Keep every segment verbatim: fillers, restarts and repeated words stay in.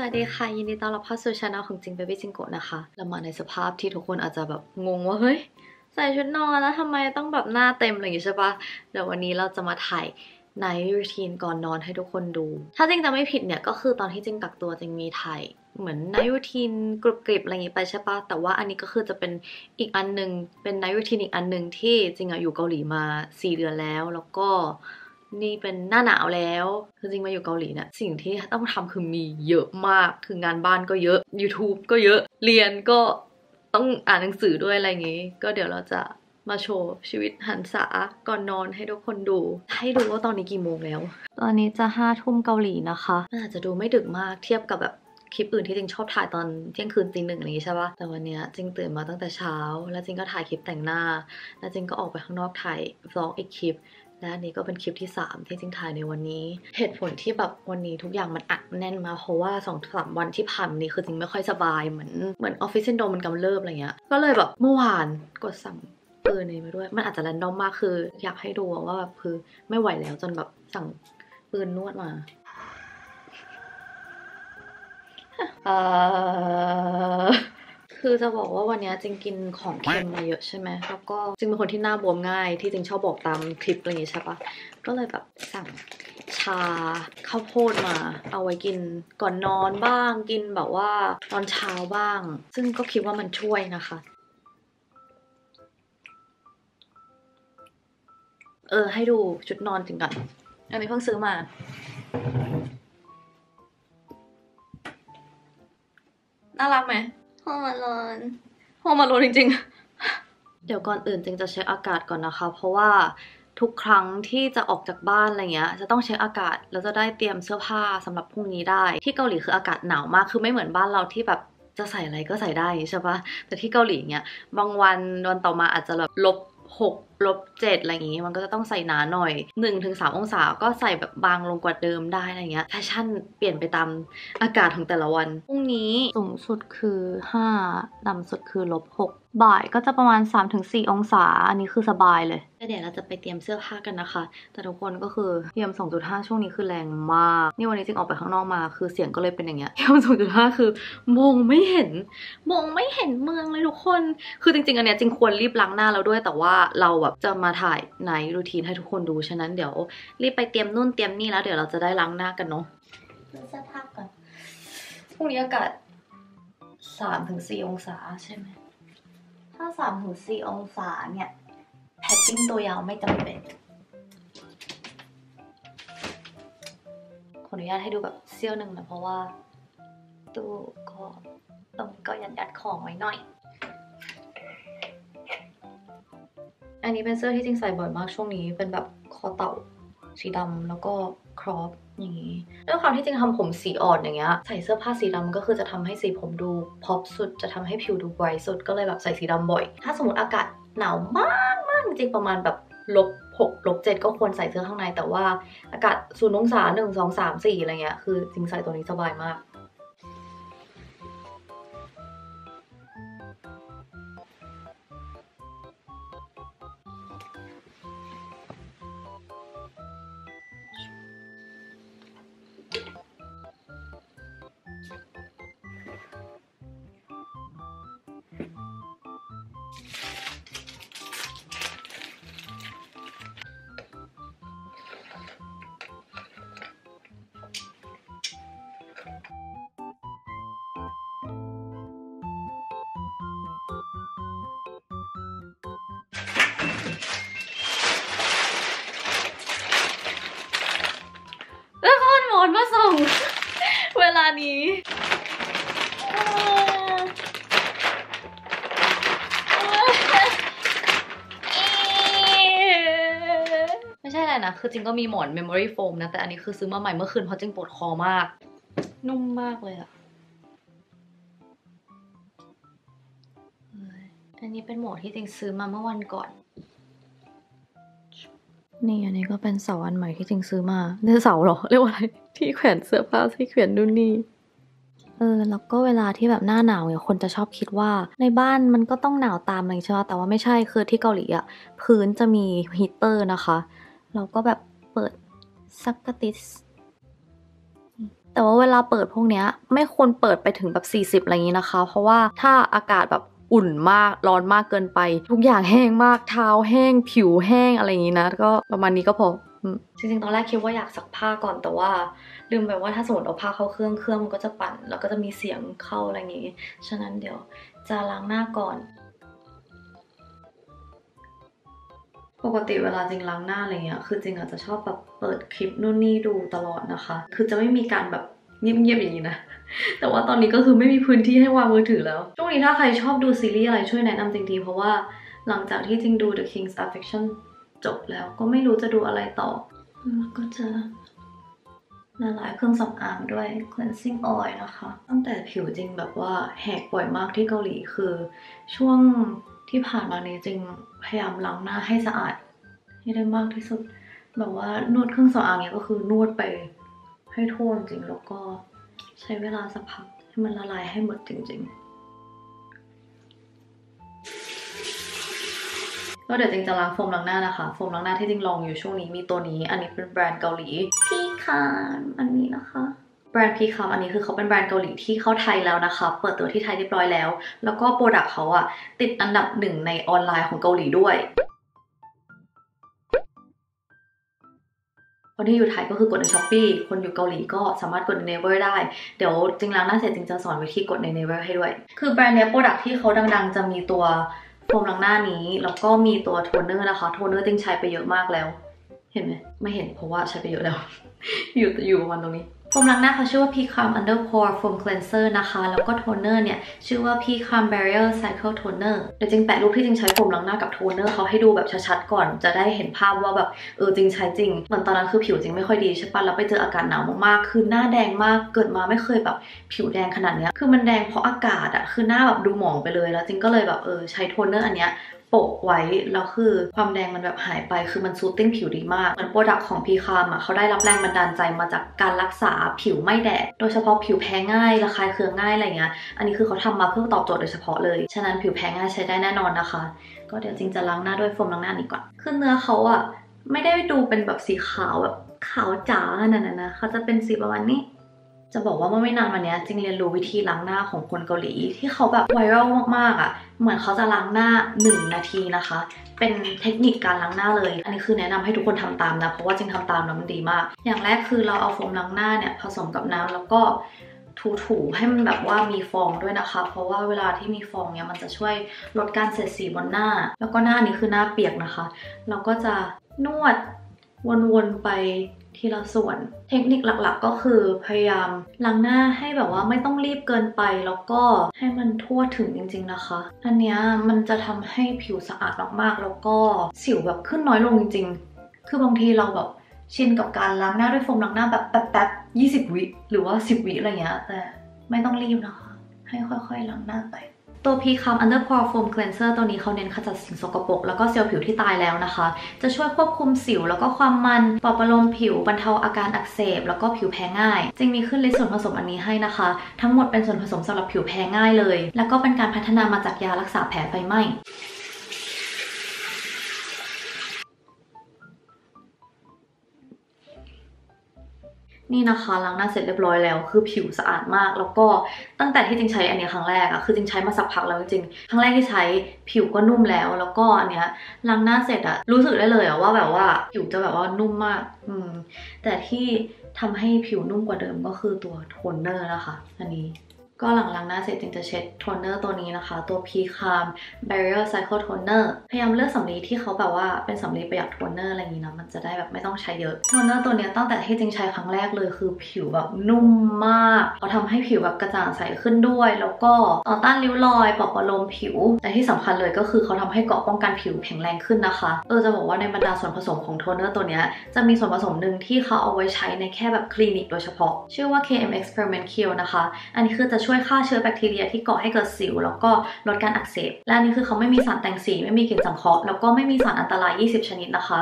สวัสดีค่ะยินดีต้อนรับเข้าสู่ช่องของจริงเบบี้จิงโกะนะคะเรามาในสภาพที่ทุกคนอาจจะแบบงงว่าเฮ้ยใส่ชุดนอนแล้วทำไมต้องแบบหน้าเต็มอะไรอย่างงี้ใช่ปะเดี๋ยววันนี้เราจะมาถ่ายไนท์รูทีนก่อนนอนให้ทุกคนดูถ้าจริงจะไม่ผิดเนี่ยก็คือตอนที่จริงกักตัวจริงมีถ่ายเหมือนไนท์รูทีนกรุบกริบอะไรอย่างงี้ไปใช่ปะแต่ว่าอันนี้ก็คือจะเป็นอีกอันนึงเป็นไนท์รูทีนอีกอันนึงที่จริงอะอยู่เกาหลีมาสี่เดือนแล้วแล้วก็นี่เป็นหน้าหนาวแล้วคือจริงมาอยู่เกาหลีเนี่ยสิ่งที่ต้องทำคือมีเยอะมากคืองานบ้านก็เยอะ ยูทูบ ก็เยอะเรียนก็ต้องอ่านหนังสือด้วยอะไรอย่างงี้ก็เดี๋ยวเราจะมาโชว์ชีวิตหันษาก่อนนอนให้ทุกคนดูให้ดูว่าตอนนี้กี่โมงแล้วตอนนี้จะห้าทุ่มเกาหลีนะคะมันอาจจะดูไม่ดึกมากเทียบกับแบบคลิปอื่นที่จริงชอบถ่ายตอนเที่ยงคืนตีหนึ่งอะไรอย่างนี้ใช่ปะแต่วันนี้จริงตื่นมาตั้งแต่เช้าแล้วจริงก็ถ่ายคลิปแต่งหน้าแล้วจริงก็ออกไปข้างนอกถ่ายฟล็อกอีกคลิปและนี่ก็เป็นคลิปที่สามที่จริงถ่ายในวันนี้เหตุผลที่แบบวันนี้ทุกอย่างมันอัดแน่นมาเพราะว่า สองถึงสาม วันที่ผ่านนี้คือจริงไม่ค่อยสบายเหมือนเหมือนออฟฟิศซินโดรมมันกำเริบอะไรเงี้ยก็เลยแบบเมื่อวานกดสั่งปืนนี้มาด้วยมันอาจจะแรนดอมมากคืออยากให้ดูว่าแบบคือไม่ไหวแล้วจนแบบสั่งปืนนวดมาเออคือจะบอกว่าวันนี้จริงกินของเค็มมาเยอะใช่ไหมแล้วก็จริงเป็นคนที่หน้าบวมง่ายที่จริงชอบบอกตามคลิปอะไรอย่างนี้ใช่ปะก็เลยแบบสั่งชาข้าวโพดมาเอาไว้กินก่อนนอนบ้างกินแบบว่าตอนเช้าบ้างซึ่งก็คิดว่ามันช่วยนะคะเออให้ดูชุดนอนจริงก่อนอันนี้เพิ่งซื้อมาน่ารักไหมโฮมาโลนโฮมาโลนจริงๆเดี๋ยวก่อนอื่นจริงจะเช็คอากาศก่อนนะคะเพราะว่าทุกครั้งที่จะออกจากบ้านอะไรเงี้ยจะต้องเช็คอากาศแล้วจะได้เตรียมเสื้อผ้าสำหรับพรุ่งนี้ได้ที่เกาหลีคืออากาศหนาวมากคือไม่เหมือนบ้านเราที่แบบจะใส่อะไรก็ใส่ได้ใช่ปะแต่ที่เกาหลีเนี้ยบางวันวันต่อมาอาจจะแบบลบหกลบเจ็ดอะไรอย่างงี้มันก็จะต้องใส่หนาหน่อย หนึ่งถึงสาม องศาก็ใส่แบบบางลงกว่าเดิมได้อะไรเงี้ยแฟชั่นเปลี่ยนไปตามอากาศของแต่ละวันพรุ่งนี้สูงสุดคือห้าต่ำสุดคือลบหกบ่ายก็จะประมาณ สามถึงสี่ องศาอันนี้คือสบายเลยเดี๋ยวเราจะไปเตรียมเสื้อผ้ากันนะคะแต่ทุกคนก็คือเตรียม สองจุดห้า ช่วงนี้คือแรงมากนี่วันนี้จริงออกไปข้างนอกมาคือเสียงก็เลยเป็นอย่างเงี้ยเตรียม สองจุดห้า คือมองไม่เห็นมองไม่เห็นเมืองเลยทุกคนคือจริงๆอันเนี้ยจริงควรรีบล้างหน้าเราด้วยแต่ว่าเราแบบจะมาถ่ายในรูทีนให้ทุกคนดูฉะนั้นเดี๋ยวรีบไปเตรียมนู่นเตรียมนี่แล้วเดี๋ยวเราจะได้ล้างหน้ากันเนาะดูเสื้อผ้าก่อนพรุ่งนี้อากาศ สามถึงสี่ องศาใช่ไหมถ้า สามถึงสี่ องศาเนี่ยแพดดิ้งตัวยาวไม่จำเป็นขออนุญาตให้ดูแบบเสี้ยวหนึ่งนะเพราะว่าตู้ก็ต้องก็ยัดยัดของไว้หน่อยอันนี้เป็นเสื้อที่จริงใส่บ่อยมากช่วงนี้เป็นแบบคอเต่าสีดำแล้วก็ครอปอย่างนี้ด้วยความที่จริงทำผมสีอ่อนอย่างเงี้ยใส่เสื้อผ้าสีดำก็คือจะทำให้สีผมดูพอปสุดจะทำให้ผิวดูไบรท์สุดก็เลยแบบใส่สีดำบ่อยถ้าสมมติอากาศหนาวมากมากจริงประมาณแบบลบหกลบเจ็ดก็ควรใส่เสื้อข้างในแต่ว่าอากาศศูนย์องศาหนึ่งสองสามสี่อะไรเงี้ยคือจริงใส่ตัวนี้สบายมากมาส่งเวลานี้ไม่ใช่อะไรนะคือจริงก็มีหมอน memory foam นะแต่อันนี้คือซื้อมาใหม่เมื่อคืนเพราะจริงปวดคอมากนุ่มมากเลยอะอันนี้เป็นหมอนที่จริงซื้อมาเมื่อวันก่อนนี่อันนี้ก็เป็นเสาอันใหม่ที่จริงซื้อมาเนี่ยเสาหรอเรียกว่าอะไรที่แขวนเสื้อผ้าที่แขวนนู่นนี่เออแล้วก็เวลาที่แบบหน้าหนาวเนี่ยคนจะชอบคิดว่าในบ้านมันก็ต้องหนาวตามอะไรใช่ไหมแต่ว่าไม่ใช่คือที่เกาหลีอ่ะพื้นจะมีฮีตเตอร์นะคะเราก็แบบเปิดซักกะติส แต่ว่าเวลาเปิดพวกเนี้ยไม่ควรเปิดไปถึงแบบสี่สิบอะไรอย่างนี้นะคะเพราะว่าถ้าอากาศแบบอุ่นมากร้อนมากเกินไปทุกอย่างแห้งมากเท้าแห้งผิวแห้งอะไรอย่างนี้นะก็ประมาณนี้ก็พอจริงๆตอนแรกคิดว่าอยากซักผ้าก่อนแต่ว่าลืมไปว่าถ้าสมมติเอาผ้าเข้าเครื่องเครื่องมันก็จะปั่นแล้วก็จะมีเสียงเข้าอะไรอย่างนี้ฉะนั้นเดี๋ยวจะล้างหน้าก่อนปกติเวลาจริงล้างหน้าอะไรเงี้ยคือจริงอาจจะชอบแบบเปิดคลิปนู่นนี่ดูตลอดนะคะคือจะไม่มีการแบบเงียบๆอย่างนี้นะแต่ว่าตอนนี้ก็คือไม่มีพื้นที่ให้วางมือถือแล้วช่วงนี้ถ้าใครชอบดูซีรีส์อะไรช่วยแนะนำจริงทีเพราะว่าหลังจากที่จริงดู The King's Affection จบแล้วก็ไม่รู้จะดูอะไรต่อแล้วก็จะละลายเครื่องสำอางด้วย cleansing oil นะคะตั้งแต่ผิวจริงแบบว่าแหกบ่อยมากที่เกาหลีคือช่วงที่ผ่านมานี้จริงพยายามล้างหน้าให้สะอาดให้ได้มากที่สุดแบบว่านวดเครื่องสำอางเนี่ยก็คือนวดไปให้ทั่วจริงแล้วก็ใช้เวลาสักพักให้มันละลายให้หมดจริงๆก็เดี๋ยวจริงจะล้างโฟมล้างหน้านะคะโฟมล้างหน้าที่จริงลองอยู่ช่วงนี้มีตัวนี้อันนี้เป็นแบรนด์เกาหลีพีคามอันนี้นะคะแบรนด์พีคามอันนี้คือเขาเป็นแบรนด์เกาหลีที่เข้าไทยแล้วนะคะเปิดตัวที่ไทยเรียบร้อยแล้วแล้วก็โปรดักต์เขาอะติดอันดับหนึ่งในออนไลน์ของเกาหลีด้วยคนที่อยู่ไทยก็คือกดใน ช้อปปี้ คนอยู่เกาหลีก็สามารถกดใน เนเวอร์ ได้เดี๋ยวจริงๆแล้วหน้าเสร็จจริงจะสอนวิธีกดใน เนเวอร์ ให้ด้วยคือแบรนด์เนี้ยโปรดักที่เขาดังๆจะมีตัวโฟมล้างหน้านี้แล้วก็มีตัวโทนเนอร์นะคะโทนเนอร์จริงใช้ไปเยอะมากแล้วเห็นไหมไม่เห็นเพราะว่าใช้ไปเยอะแล้ว อยู่อยู่ประมาณตรงนี้โฟมล้างหน้าเขาชื่อว่า พีคาม UnderPore Foam Cleanser นะคะแล้วก็โทนเนอร์เนี่ยชื่อว่า พีคาม Barrier Cycle Toner เดี๋ยวจริงแปะรูปที่จริงใช้โฟมล้างหน้ากับโทนเนอร์เขาให้ดูแบบชัดๆก่อนจะได้เห็นภาพว่าแบบเออจริงใช้จริงเหมือนตอนนั้นคือผิวจริงไม่ค่อยดีใช่ปะแล้วไปเจออากาศหนาวมากๆคือหน้าแดงมากเกิดมาไม่เคยแบบผิวแดงขนาดเนี้ยคือมันแดงเพราะอากาศอะคือหน้าแบบดูหมองไปเลยแล้วจริงก็เลยแบบเออใช้โทนเนอร์อันเนี้ยโปะไว้แล้วคือความแดงมันแบบหายไปคือมันซูตติ้งผิวดีมากเหมือนโปรดักต์ของพีคามอ่ะเขาได้รับแรงบันดาลใจมาจากการรักษาผิวไม่แดดโดยเฉพาะผิวแพ้ง่ายระคายเคืองง่ายอะไรเงี้ยอันนี้คือเขาทำมาเพื่อตอบโจทย์โดยเฉพาะเลยฉะนั้นผิวแพ้ง่ายใช้ได้แน่นอนนะคะก็เดี๋ยวจริงจะล้างหน้าด้วยโฟมล้างหน้านี้ก่อนคือเนื้อเขาอ่ะไม่ได้ดูเป็นแบบสีขาวแบบขาวจ๋าขนาดนั้นนะเขาจะเป็นสีประมาณนี้จะบอกว่าเมื่อไม่นานมานี้จริงเรียนรู้วิธีล้างหน้าของคนเกาหลีที่เขาแบบไวรัลมากๆอ่ะเหมือนเขาจะล้างหน้าหนึ่งนาทีนะคะเป็นเทคนิคการล้างหน้าเลยอันนี้คือแนะนำให้ทุกคนทำตามนะเพราะว่าจริงทำตามแล้วมันดีมากอย่างแรกคือเราเอาโฟมล้างหน้าเนี่ยผสมกับน้ำแล้วก็ถูๆให้มันแบบว่ามีฟองด้วยนะคะเพราะว่าเวลาที่มีฟองเนี่ยมันจะช่วยลดการเสียดสีบนหน้าแล้วก็หน้านี้คือหน้าเปียกนะคะเราก็จะนวดวนๆไปทีละส่วนเทคนิคหลักๆก็คือพยายามล้างหน้าให้แบบว่าไม่ต้องรีบเกินไปแล้วก็ให้มันทั่วถึงจริงๆนะคะอันเนี้ยมันจะทำให้ผิวสะอาดมากๆแล้วก็สิวแบบขึ้นน้อยลงจริงๆคือบางทีเราแบบชินกับการล้างหน้าด้วยโฟมล้างหน้าแบบแป๊บๆยี่สิบวิหรือว่าสิบวิอะไรเงี้ยแต่ไม่ต้องรีบนะคะให้ค่อยๆล้างหน้าไปตัว พีคาม UnderPore Foam Cleanser ตัวนี้เขาเน้นขจัดสิ่งสกปรกแล้วก็เซลล์ผิวที่ตายแล้วนะคะจะช่วยควบคุมสิวแล้วก็ความมันปลอบประโลมผิวบรรเทาอาการอักเสบแล้วก็ผิวแพ้ง่ายจริงมีขึ้นลิสต์ส่วนผสมอันนี้ให้นะคะทั้งหมดเป็นส่วนผสมสำหรับผิวแพ้ง่ายเลยแล้วก็เป็นการพัฒนามาจากยารักษาแผลไฟไหม้นี่นะคะล้างหน้าเสร็จเรียบร้อยแล้วคือผิวสะอาดมากแล้วก็ตั้งแต่ที่จริงใช้อันนี้ครั้งแรกอะคือจริงใช้มาสักพักแล้วจริงครั้งแรกที่ใช้ผิวก็นุ่มแล้วแล้วก็อันเนี้ยล้างหน้าเสร็จอะรู้สึกได้เลยอะว่าแบบว่าผิวจะแบบว่านุ่มมากอืมแต่ที่ทำให้ผิวนุ่มกว่าเดิมก็คือตัวโทนเนอร์นะคะอันนี้ก็หลังล้างหน้าเสร็จจริงจะเช็ดโทนเนอร์ตัวนี้นะคะตัว พีคาม Barrier Cycle Toner พยายามเลือกสำลีที่เขาแบบว่าเป็นสำลีประหยัดโทนเนอร์อะไรอย่างนี้นะมันจะได้แบบไม่ต้องใช้เยอะโทนเนอร์ตัวนี้ตั้งแต่ที่จริงใช้ครั้งแรกเลยคือผิวแบบนุ่มมากเขาทำให้ผิวแบบกระจ่างใสขึ้นด้วยแล้วก็ต่อต้านริ้วรอยปลอบประโลมผิวแต่ที่สำคัญเลยก็คือเขาทำให้เกราะป้องกันผิวแข็งแรงขึ้นนะคะเออจะบอกว่าในบรรดาส่วนผสมของโทนเนอร์ตัวนี้จะมีส่วนผสมหนึ่งที่เขาเอาไว้ใช้ในแค่แบบคลินิกโดยเฉพาะชื่อว่า เค เอ็ม Experiment Kill นะคะอันนี้คือจะช่วยฆ่าเชื้อแบคทีเรียที่ก่อให้เกิดสิวแล้วก็ลดการอักเสบและนี่คือเขาไม่มีสารแต่งสีไม่มีกลิ่นสังเคราะห์แล้วก็ไม่มีสารอันตรายยี่สิบชนิดนะคะ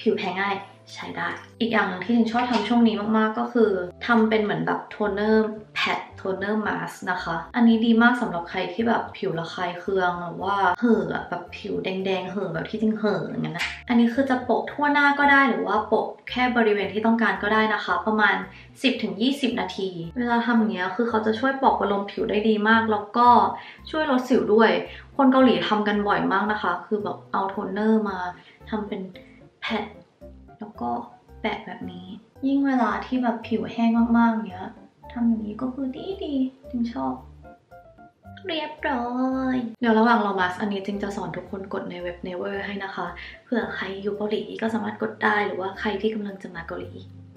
ผิวแพ้ง่าย ใช้ได้อีกอย่างหนึ่งที่ถิงชอบทำช่วงนี้มากๆก็คือทำเป็นเหมือนแบบโทนเนอร์แพดโทนเนอร์มาสนะคะอันนี้ดีมากสำหรับใครที่แบบผิวระคายเคืองหรือว่าเห่อแบบผิวแดงๆเห่อแบบที่จริงเห่ออย่างนั้นนะอันนี้คือจะโปะทั่วหน้าก็ได้หรือว่าโปะแค่บริเวณที่ต้องการก็ได้นะคะประมาณ สิบถึงยี่สิบ นาทีเวลาทำอย่างเงี้ยคือเขาจะช่วยปอกประโลมผิวได้ดีมากแล้วก็ช่วยลดสิวด้วยคนเกาหลีทำกันบ่อยมากนะคะคือแบบเอาโทนเนอร์มาทำเป็นแพดแล้วก็แปะแบบนี้ยิ่งเวลาที่แบบผิวแห้งมากๆเงี้ยทำอย่างนี้ก็คือดีดีจริงชอบเรียบร้อยเดี๋ยวระหว่างเรามาสอันนี้จริงจะสอนทุกคนกดในเว็บ เนเวอร์ ให้นะคะเผื่อใครอยู่เกาหลีก็สามารถกดได้หรือว่าใครที่กำลังจะมาเกาหลี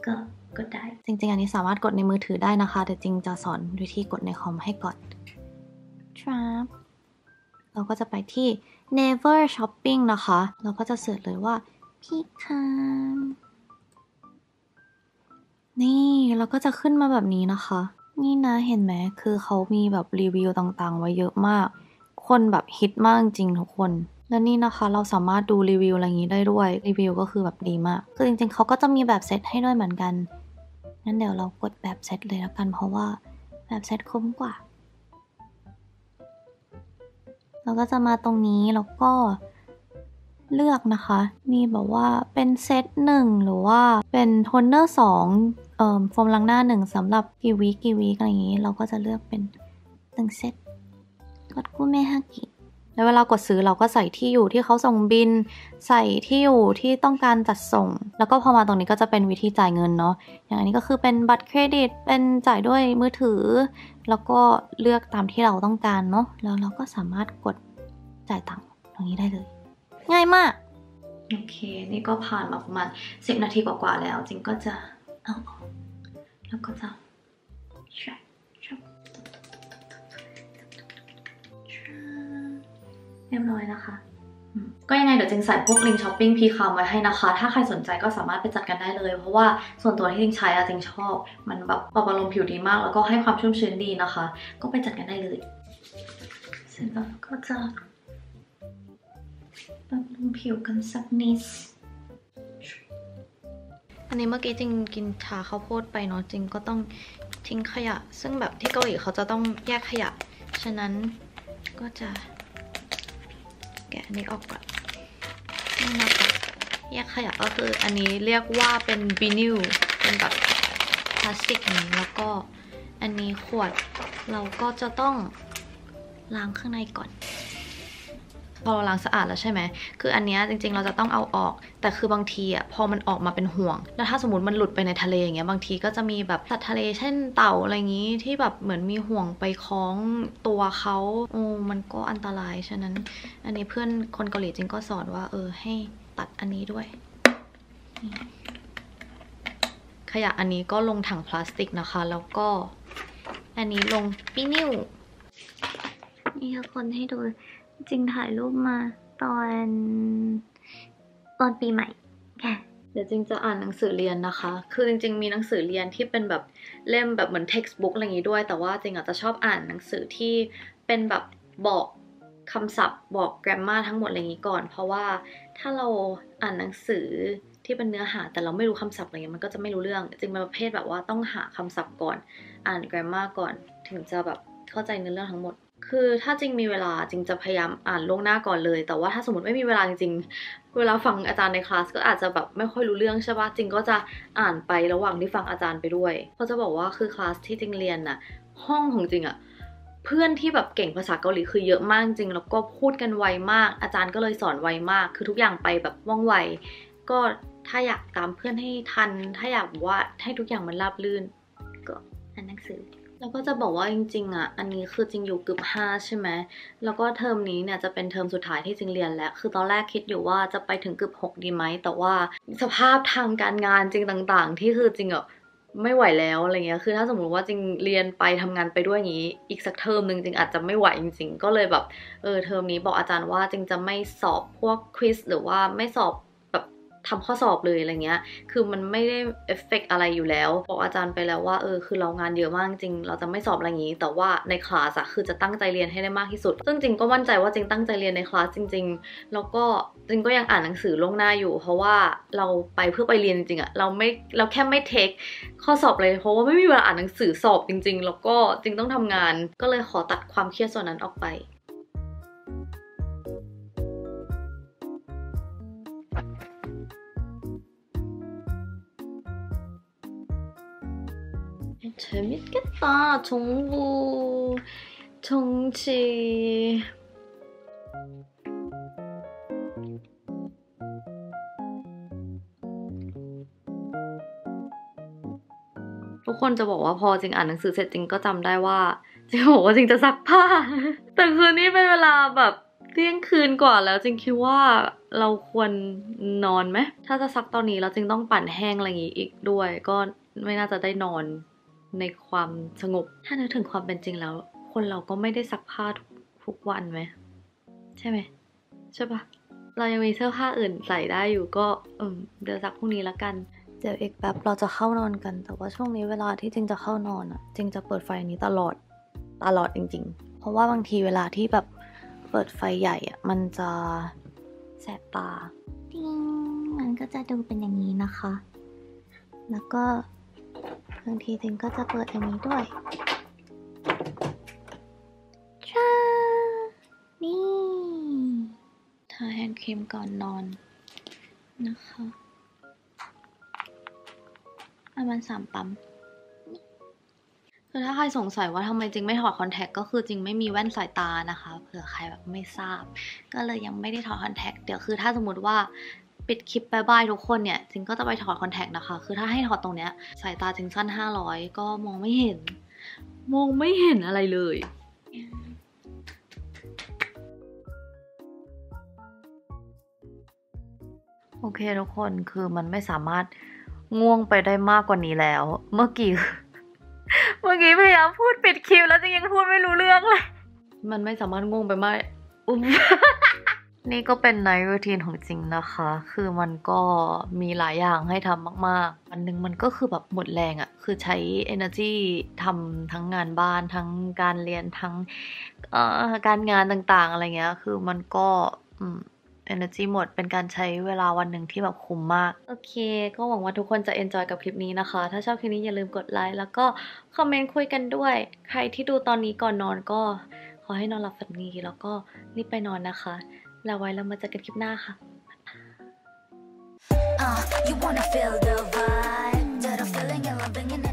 ก็กดได้จริงๆอันนี้สามารถกดในมือถือได้นะคะแต่จริงจะสอนวิธีกดในคอมให้ก่อนครับเราก็จะไปที่ เนเวอร์ ช้อปปิ้ง นะคะเราก็จะเสิร์ชเลยว่าพี่คามนี่เราก็จะขึ้นมาแบบนี้นะคะนี่นะเห็นไหมคือเขามีแบบรีวิวต่างๆไว้เยอะมากคนแบบฮิตมากจริงทุกคนและนี่นะคะเราสามารถดูรีวิวอะไรอย่างนี้ได้ด้วยรีวิวก็คือแบบดีมากคือจริงๆเขาก็จะมีแบบเซตให้ด้วยเหมือนกันงั้นเดี๋ยวเรากดแบบเซตเลยแล้วกันเพราะว่าแบบเซตคุ้มกว่าเราก็จะมาตรงนี้แล้วก็เลือกนะคะมีแบบว่าเป็นเซตหนึ่งหรือว่าเป็นโทนเนอร์สองเอ่อโฟมล้างหน้าหนึ่งสำหรับกี่วีกี่วีอะไรอย่างนี้เราก็จะเลือกเป็นหนึ่งเซตกดกู้แม่ฮากิแล้วเวลากดซื้อเราก็ใส่ที่อยู่ที่เขาส่งบินใส่ที่อยู่ที่ต้องการจัดส่งแล้วก็พอมาตรงนี้ก็จะเป็นวิธีจ่ายเงินเนาะอย่างอันนี้ก็คือเป็นบัตรเครดิตเป็นจ่ายด้วยมือถือแล้วก็เลือกตามที่เราต้องการเนาะแล้วเราก็สามารถกดจ่ายตังค์ตรงนี้ได้เลยง่ายมากโอเคนี่ก็ผ่านมาประมาณสิบนาทีกว่าๆแล้วจริงก็จะเอาออกแล้วก็จะชับชับเรียบร้อยนะคะก็ยังไงเดี๋ยวจิงใส่พวกลิงก์ช้อปปิ้งพีคามไว้ให้นะคะถ้าใครสนใจก็สามารถไปจัดกันได้เลยเพราะว่าส่วนตัวที่จิงใช้อะจิงชอบมันแบบปรับอารมณ์ผิวดีมากแล้วก็ให้ความชุ่มชื้นดีนะคะก็ไปจัดกันได้เลยเสร็จแล้วก็จะปรับลงผิวกันสักนิดอันนี้เมื่อกี้จริงกินชาข้าวโพดไปเนาะจริงก็ต้องทิ้งขยะซึ่งแบบที่เกาหลีเขาจะต้องแยกขยะฉะนั้นก็จะแกะอันนี้ออกก่อนนี่นะคะแยกขยะก็คืออันนี้เรียกว่าเป็นวินิลเป็นแบบพลาสติกนี้แล้วก็อันนี้ขวดเราก็จะต้องล้างข้างในก่อนพอเราล้างสะอาดแล้วใช่ไหมคืออันนี้จริงๆเราจะต้องเอาออกแต่คือบางทีอ่ะพอมันออกมาเป็นห่วงแล้วถ้าสมมติมันหลุดไปในทะเลอย่างเงี้ยบางทีก็จะมีแบบสัตว์ทะเลเช่นเต่าอะไรอย่างงี้ที่แบบเหมือนมีห่วงไปคล้องตัวเขาโอ้มันก็อันตรายฉะนั้นอันนี้เพื่อนคนเกาหลีจริงก็สอนว่าเออให้ตัดอันนี้ด้วยขยะอันนี้ก็ลงถังพลาสติกนะคะแล้วก็อันนี้ลงวินิลนี่ทุกคนให้ดูจริงถ่ายรูปมาตอนตอนปีใหม่ค่ะเดี๋ยวจริงจะอ่านหนังสือเรียนนะคะคือจริงๆมีหนังสือเรียนที่เป็นแบบเล่มแบบเหมือน เท็กซ์บุ๊ก อะไรอย่างนี้ด้วยแต่ว่าจริงอาจจะชอบอ่านหนังสือที่เป็นแบบบอกคำศัพท์บอก แกรมมาร์ ทั้งหมดอะไรอย่างนี้ก่อนเพราะว่าถ้าเราอ่านหนังสือที่เป็นเนื้อหาแต่เราไม่รู้คำศัพท์อะไรเงี้ยมันก็จะไม่รู้เรื่องจริงเป็นประเภทแบบว่าต้องหาคำศัพท์ก่อนอ่าน แกรมมาร์ ก่อนถึงจะแบบเข้าใจเนื้อเรื่องทั้งหมดคือถ้าจริงมีเวลาจริงจะพยายามอ่านล่วงหน้าก่อนเลยแต่ว่าถ้าสมมติไม่มีเวลาจริงเวลาฟังอาจารย์ในคลาสก็อาจจะแบบไม่ค่อยรู้เรื่องใช่ป่ะจริงก็จะอ่านไประหว่างที่ฟังอาจารย์ไปด้วยเขาจะบอกว่าคือคลาสที่จริงเรียนน่ะห้องของจริงอะเพื่อนที่แบบเก่งภาษาเกาหลีคือเยอะมากจริงแล้วก็พูดกันไวมากอาจารย์ก็เลยสอนไวมากคือทุกอย่างไปแบบว่องไวก็ถ้าอยากตามเพื่อนให้ทันถ้าอยากว่าให้ทุกอย่างมันราบรื่นก็อ่านหนังสือแล้วก็จะบอกว่าจริงๆอ่ะอันนี้คือจริงอยู่เกือบห้าใช่ไหมแล้วก็เทอมนี้เนี่ยจะเป็นเทอมสุดท้ายที่จริงเรียนแล้วคือตอนแรกคิดอยู่ว่าจะไปถึงเกือบหกดีไหมแต่ว่าสภาพทางการงานจริงต่างๆที่คือจริงอ่ะไม่ไหวแล้วอะไรเงี้ยคือถ้าสมมติว่าจริงเรียนไปทำงานไปด้วยอย่างนี้อีกสักเทอมหนึ่งจริงอาจจะไม่ไหวจริงๆก็เลยแบบเออเทอมนี้บอกอาจารย์ว่าจริงจะไม่สอบพวกควิสหรือว่าไม่สอบ ทำข้อสอบเลยอะไรเงี้ยคือมันไม่ได้เอฟเฟกต์อะไรอยู่แล้วบอกอาจารย์ไปแล้วว่าเออคือเรางานเยอะมากจริงเราจะไม่สอบอะไรอย่างนี้แต่ว่าในคลาสอะคือจะตั้งใจเรียนให้ได้มากที่สุดซึ่งจริงก็มั่นใจว่าจริงตั้งใจเรียนในคลาสจริงๆแล้วก็จริงก็ยังอ่านหนังสือล่วงหน้าอยู่เพราะว่าเราไปเพื่อไปเรียนจริงอะเราไม่เราแค่ไม่เทคข้อสอบเลยเพราะว่าไม่มีเวลาอ่านหนังสือสอบจริงๆแล้วก็จริงต้องทำงานก็เลยขอตัดความเครียดส่วนนั้นออกไป재밌겠다정보정치ทุกคนจะบอกว่าพอจริงอ่านหนังสือเสร็จจริงก็จำได้ว่าจริงบอกว่าจริงจะซักผ้าแต่คืนนี้เป็นเวลาแบบเที่ยงคืนกว่าแล้วจริงคิดว่าเราควรนอนไหมถ้าจะซักตอนนี้เราจริงต้องปั่นแห้งอะไรอย่างงี้อีกด้วยก็ไม่น่าจะได้นอนในความสงบถ้านึกถึงความเป็นจริงแล้วคนเราก็ไม่ได้ซักผ้าทุกวันไหมใช่ไหมใช่ปะเรายังมีเสื้อผ้าอื่นใส่ได้อยู่ก็เออเดี๋ยวซักพรุ่งนี้ละกันเดี๋ยวอีกแป๊บเราจะเข้านอนกันแต่ว่าช่วงนี้เวลาที่จริงจะเข้านอนอ่ะจริงจะเปิดไฟนี้ตลอดตลอดจริงๆเพราะว่าบางทีเวลาที่แบบเปิดไฟใหญ่อ่ะมันจะแสบตาติ๊งมันก็จะดูเป็นอย่างนี้นะคะแล้วก็บางทีจริงก็จะเปิดอันนี้ด้วยจ้านี่ทาแฮนด์ครีมก่อนนอนนะคะประมาณสามปั๊มคือถ้าใครสงสัยว่าทำไมจริงไม่ถอดคอนแทคก็คือจริงไม่มีแว่นสายตานะคะเผื่อใครแบบไม่ทราบก็เลยยังไม่ได้ถอดคอนแทคเดี๋ยวคือถ้าสมมติว่าปิดคลิปบายบายทุกคนเนี่ยจริงก็จะไปถอดคอนแทคนะคะคือถ้าให้ถอดตรงเนี้ยสายตาจริงสั้นห้าร้อยก็มองไม่เห็นมองไม่เห็นอะไรเลยโอเคทุกคนคือมันไม่สามารถง่วงไปได้มากกว่านี้แล้วเมื่อกี้เมื่อกี้พยายามพูดปิดคลิปแล้วจริงยังพูดไม่รู้เรื่องเลยมันไม่สามารถง่วงไปมากอุ้มนี่ก็เป็นไนท์รูทีนของจริงนะคะคือมันก็มีหลายอย่างให้ทำมากๆวันหนึ่งมันก็คือแบบหมดแรงอะคือใช้ energy ทำทั้งงานบ้านทั้งการเรียนทั้งเอ่อการงานต่างๆอะไรเงี้ยคือมันก็อืม energy หมดเป็นการใช้เวลาวันหนึ่งที่แบบคุ้มมากโอเคก็หวังว่าทุกคนจะ enjoy กับคลิปนี้นะคะถ้าชอบคลิปนี้อย่าลืมกดไลค์แล้วก็คอมเมนต์คุยกันด้วยใครที่ดูตอนนี้ก่อนนอนก็ขอให้นอนหลับฝันดีแล้วก็รีบไปนอนนะคะแล้วไว้เรามาเจอกันคลิปหน้าค่ะ บ๊ายบาย